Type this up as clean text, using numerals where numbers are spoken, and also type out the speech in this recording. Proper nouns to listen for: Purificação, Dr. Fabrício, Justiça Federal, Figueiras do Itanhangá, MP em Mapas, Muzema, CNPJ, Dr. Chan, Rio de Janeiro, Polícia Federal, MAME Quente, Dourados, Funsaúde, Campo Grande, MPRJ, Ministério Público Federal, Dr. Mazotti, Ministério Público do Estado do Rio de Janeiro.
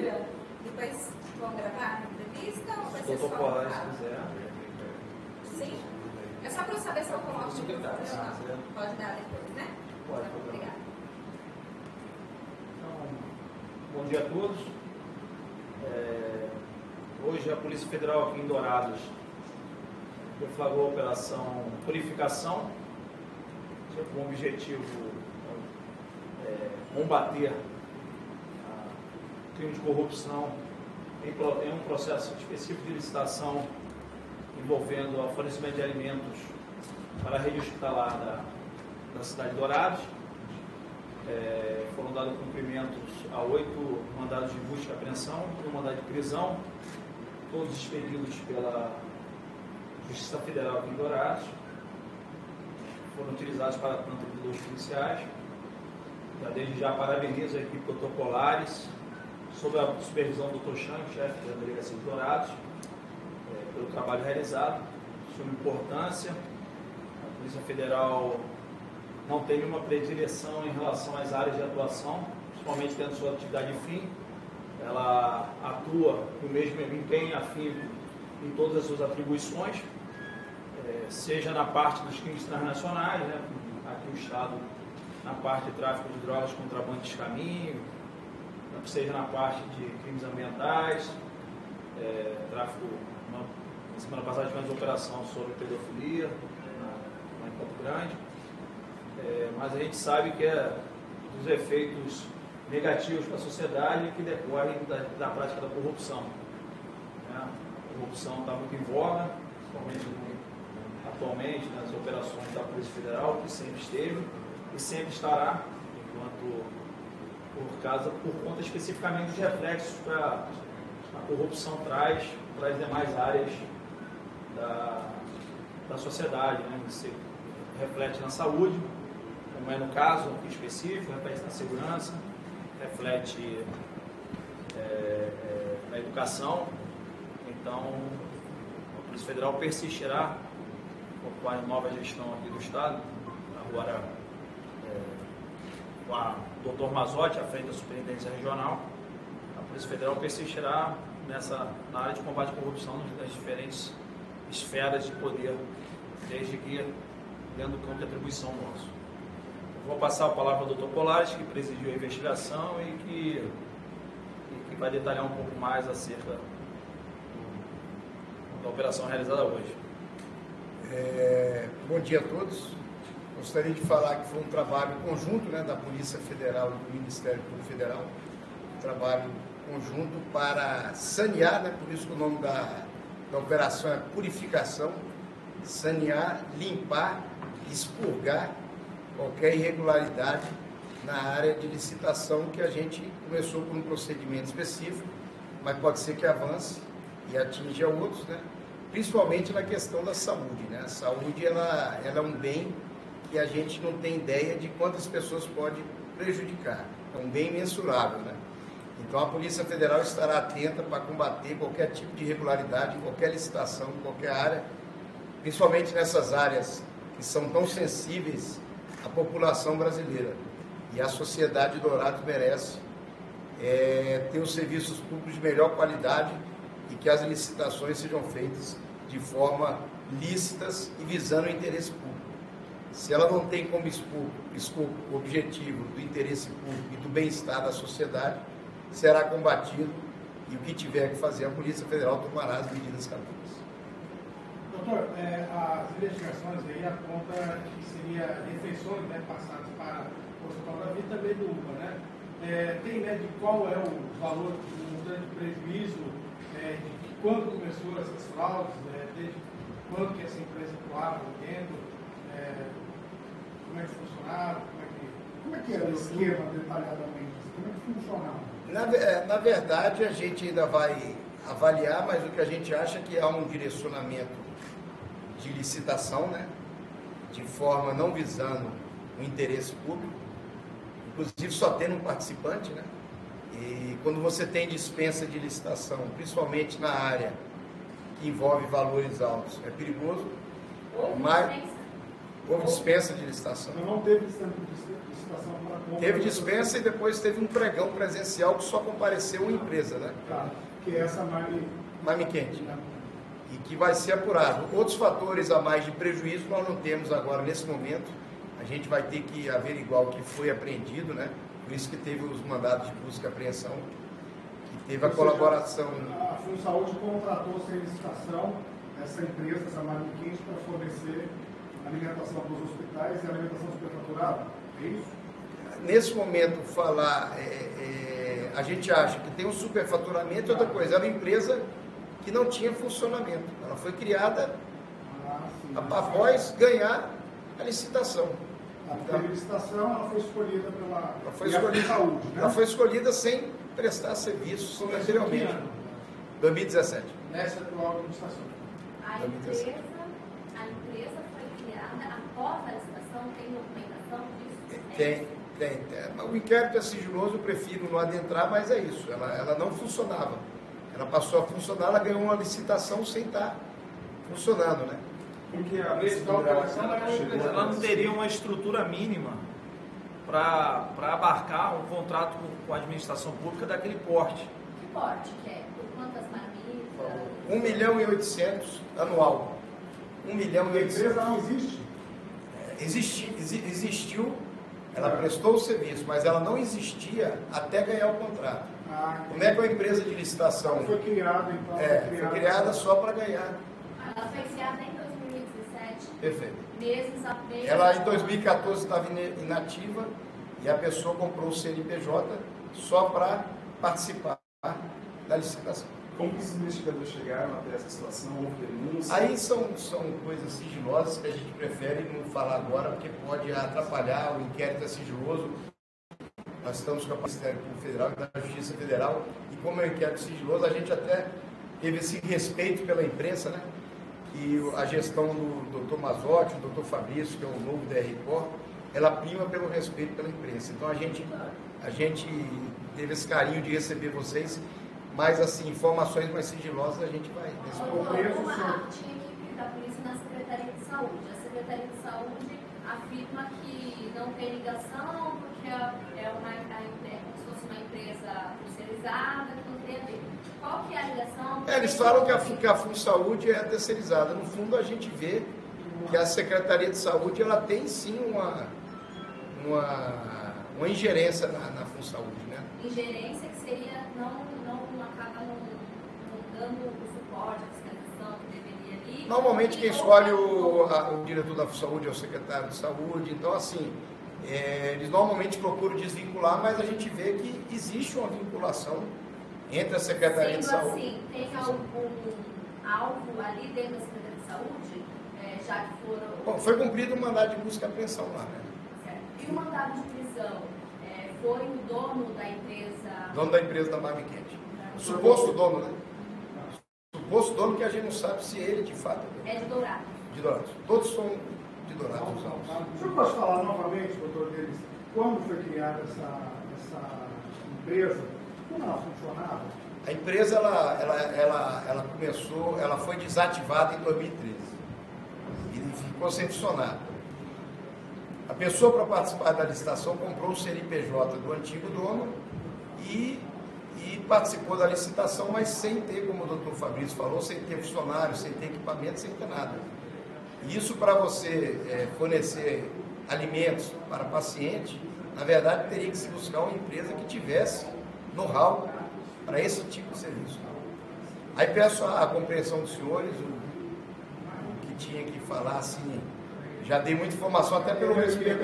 programa. Depois vão gravar a entrevista ou vai ser só? Dr. Polares, se quiser. Sim? É só para eu saber se eu coloco de novo. Pode dar depois, né? Pode. Então, obrigada. Então, bom dia a todos. Hoje a Polícia Federal aqui em Dourados deflagrou a operação Purificação, com o objetivo combater o crime de corrupção em um processo específico de licitação envolvendo o fornecimento de alimentos para a rede hospitalar da cidade de Dourados. Foram dados cumprimentos a 8 mandados de busca e apreensão e um mandado de prisão, todos expedidos pela Justiça Federal aqui em Dourados. Foram utilizados para a planta de 2 policiais. Desde já parabenizo a equipe Dr. Polares, sob a supervisão do Dr. Chan, chefe da delegacia de Dourados, pelo trabalho realizado, de suma importância. A Polícia Federal não tem nenhuma predileção em relação às áreas de atuação, principalmente dentro de sua atividade fim. Ela atua com o mesmo empenho afim em todas as suas atribuições, seja na parte dos crimes transnacionais, né? Aqui o Estado, na parte de tráfico de drogas, contrabando de caminho, seja na parte de crimes ambientais, tráfico. Na semana passada tivemos uma operação sobre pedofilia, lá em Campo Grande, mas a gente sabe que dos efeitos negativos para a sociedade que decorrem da prática da corrupção. Né? A corrupção está muito em voga, principalmente atualmente nas operações da Polícia Federal, que sempre esteve e sempre estará, por conta especificamente dos reflexos que a corrupção traz para as demais áreas da sociedade, né? Se reflete na saúde, como é no caso específico, reflete na segurança, reflete na educação. Então, a Polícia Federal persistirá com a nova gestão aqui do Estado, agora com a Dr. Mazotti à frente da Superintendência Regional. A Polícia Federal persistirá na área de combate à corrupção nas diferentes esferas de poder, desde que dentro do campo de atribuição nosso. Eu vou passar a palavra ao Dr. Polares, que presidiu a investigação e que vai detalhar um pouco mais acerca da operação realizada hoje. Bom dia a todos. Gostaria de falar que foi um trabalho conjunto, né, da Polícia Federal e do Ministério Público Federal, um trabalho conjunto para sanear, né, por isso que o nome da operação é Purificação, sanear, limpar, expurgar qualquer irregularidade na área de licitação, que a gente começou por um procedimento específico, mas pode ser que avance e atinja outros, né? Principalmente na questão da saúde, né? A saúde ela é um bem que a gente não tem ideia de quantas pessoas pode prejudicar, é um bem imensurável, né? Então a Polícia Federal estará atenta para combater qualquer tipo de irregularidade, qualquer licitação, qualquer área, principalmente nessas áreas que são tão sensíveis à população brasileira. E a sociedade de Dourados merece ter os serviços públicos de melhor qualidade e que as licitações sejam feitas de forma lícitas e visando o interesse público. Se ela não tem como expor o objetivo do interesse público e do bem-estar da sociedade, será combatido, e o que tiver que fazer, a Polícia Federal tomará as medidas cabíveis. Doutor, as investigações aí apontam que seria refeições, né, passadas para o hospital e também do UPA, né? Tem média, né, de qual é o valor do montante de prejuízo, de quando começou essas fraudes, né, desde quando que essa empresa atuava dentro, como é que funcionava, como é que era o esquema detalhadamente, como é que funcionava? Na verdade, a gente ainda vai avaliar, mas o que a gente acha é que há um direcionamento de licitação, né? De forma não visando o interesse público, inclusive só tendo um participante, né? E quando você tem dispensa de licitação, principalmente na área que envolve valores altos, é perigoso. Ou mas Houve dispensa de licitação. Não teve licitação para compra. Teve dispensa e depois teve um pregão presencial que só compareceu uma empresa, né? Claro, que é essa MAME Quente. E que vai ser apurado. Outros fatores a mais de prejuízo nós não temos agora nesse momento. A gente vai ter que averiguar o que foi apreendido, né? Por isso que teve os mandados de busca e apreensão, que teve a colaboração. A Funsaúde contratou sem licitação essa empresa, essa MAME Quente, para fornecer alimentação para os hospitais e alimentação superfaturada, é isso? Nesse momento, falar, a gente acha que tem um superfaturamento, outra coisa, era uma empresa que não tinha funcionamento, ela foi criada após ganhar a licitação. Então, a licitação, ela foi escolhida pela saúde, né? Ela foi escolhida sem prestar serviços anteriormente. 2017. Nessa atual administração. A empresa foi criada após a licitação, tem documentação disso? Tem. O inquérito é sigiloso, eu prefiro não adentrar, mas é isso. Ela não funcionava. Ela passou a funcionar, ela ganhou uma licitação sem estar funcionando, né? Porque a licitação, ela não teria uma estrutura mínima para abarcar um contrato com a administração pública daquele porte. Que porte que é? Por quantas marmitas? 1.800.000 anual. 1.800.000. A empresa não existe? Existiu, ela prestou o serviço, mas ela não existia até ganhar o contrato. Como é que é uma empresa de licitação? Ela foi criada, então. Foi criada só para ganhar. Ela foi criada em 2017. Perfeito. Ela em 2014 estava inativa e a pessoa comprou o CNPJ só para participar da licitação. Como os investigadores chegaram até essa situação? Houve denúncia? Aí são coisas sigilosas que a gente prefere não falar agora, porque pode atrapalhar, o inquérito é sigiloso. Nós estamos com o Ministério Público Federal e da Justiça Federal, e como é um inquérito sigiloso, a gente até teve esse respeito pela imprensa, né? Que a gestão do Dr. Mazotti, o Dr. Fabrício, que é o novo DR-Cor, ela prima pelo respeito pela imprensa. Então a gente teve esse carinho de receber vocês. Mas, assim, informações mais sigilosas a gente vai responder. Tinha equipe da polícia na Secretaria de Saúde. A Secretaria de Saúde afirma que não tem ligação, porque é como se fosse uma empresa terceirizada, que não tem a ver. Qual que é a ligação? Eles falam que a Funsaúde é terceirizada. No fundo, a gente vê que a Secretaria de Saúde ela tem, sim, uma ingerência na Funsaúde, né? Ingerência que seria não acaba não dando o suporte, a fiscalização que deveria ali. Normalmente quem escolhe o diretor da saúde é o secretário de saúde, então assim, eles normalmente procuram desvincular, mas a gente vê que existe uma vinculação entre a Secretaria de Saúde. Sendo assim, tem algum alvo ali dentro da Secretaria de Saúde, já que foram... Bom, foi cumprido o mandado de busca e apreensão lá, né? Certo. E o mandado de prisão? Foi o dono da empresa... Dono da empresa da MAME Quente. Suposto dono, né? Suposto dono que a gente não sabe se ele de fato é de Dourados. De Dourados. Todos são de Dourados. O senhor pode falar novamente, doutor Delis, quando foi criada essa empresa? Como ela funcionava? A empresa, ela começou, ela foi desativada em 2013. E ficou sem funcionar. A pessoa, para participar da licitação, comprou o CNPJ do antigo dono e participou da licitação, mas sem ter, como o doutor Fabrício falou, sem ter funcionário, sem ter equipamento, sem ter nada. E isso, para você fornecer alimentos para paciente, na verdade, teria que se buscar uma empresa que tivesse know-how para esse tipo de serviço. Aí peço a compreensão dos senhores, o que tinha que falar, assim... Já dei muita informação, até pelo respeito.